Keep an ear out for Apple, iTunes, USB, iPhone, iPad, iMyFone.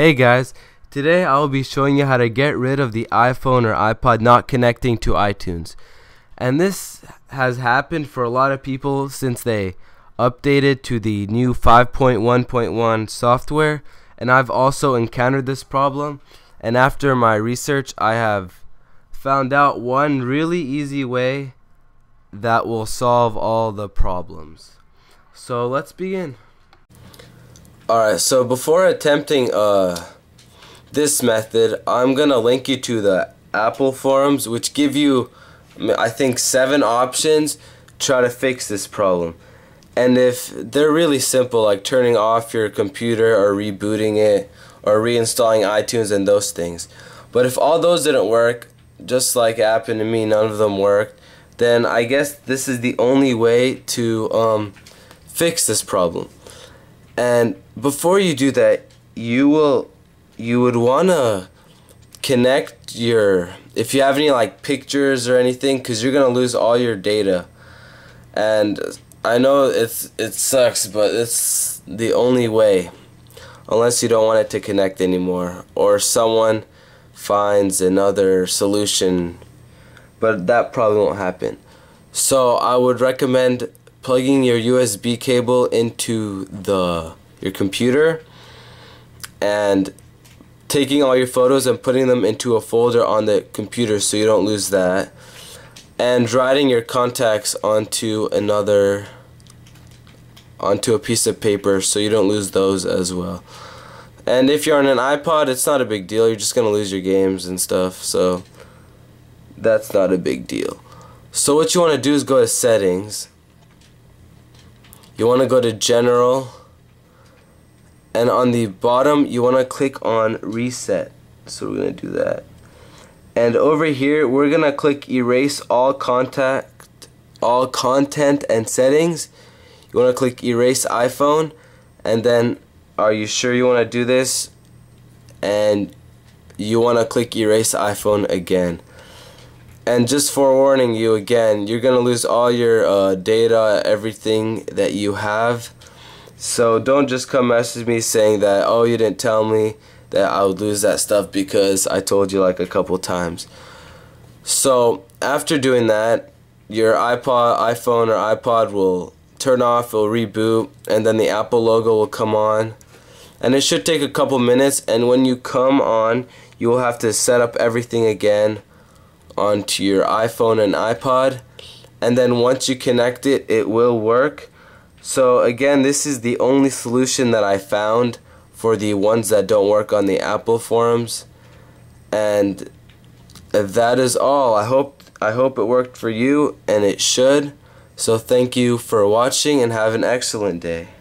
Hey guys, today I will be showing you how to get rid of the iPhone or iPod not connecting to iTunes. And this has happened for a lot of people since they updated to the new 5.1.1 software, and I've also encountered this problem, and after my research I have found out one really easy way that will solve all the problems. So let's begin. Alright, so before attempting this method, I'm going to link you to the Apple forums, which give you, I think, 7 options to try to fix this problem. And if they're really simple, like turning off your computer or rebooting it or reinstalling iTunes and those things. But if all those didn't work, just like happened to me, none of them worked, then I guess this is the only way to fix this problem. And before you do that, you would wanna connect your, if you have any like pictures or anything, because you're gonna lose all your data. And I know it sucks, but it's the only way, unless you don't want it to connect anymore, or someone finds another solution. But that probably won't happen. So I would recommend plugging your USB cable into your computer and taking all your photos and putting them into a folder on the computer so you don't lose that, and writing your contacts onto a piece of paper so you don't lose those as well. And if you're on an iPod, it's not a big deal, you're just gonna lose your games and stuff, so that's not a big deal. So what you want to do is go to settings. You want to go to General, and on the bottom you want to click on Reset. So we're going to do that, and over here we're going to click Erase all content and settings. You want to click Erase iPhone, and then are you sure you want to do this? And you want to click Erase iPhone again. And just forewarning you again, you're going to lose all your data, everything that you have. So don't just come message me saying that, oh, you didn't tell me that I would lose that stuff, because I told you like a couple times. So after doing that, your iPhone or iPod will turn off, it will reboot, and then the Apple logo will come on. And it should take a couple minutes, and when you come on, you will have to set up everything again onto your iPhone and iPod, and then once you connect it, it will work. So again, this is the only solution that I found for the ones that don't work on the Apple forums, and that is all. I hope it worked for you, and it should. So thank you for watching, and have an excellent day.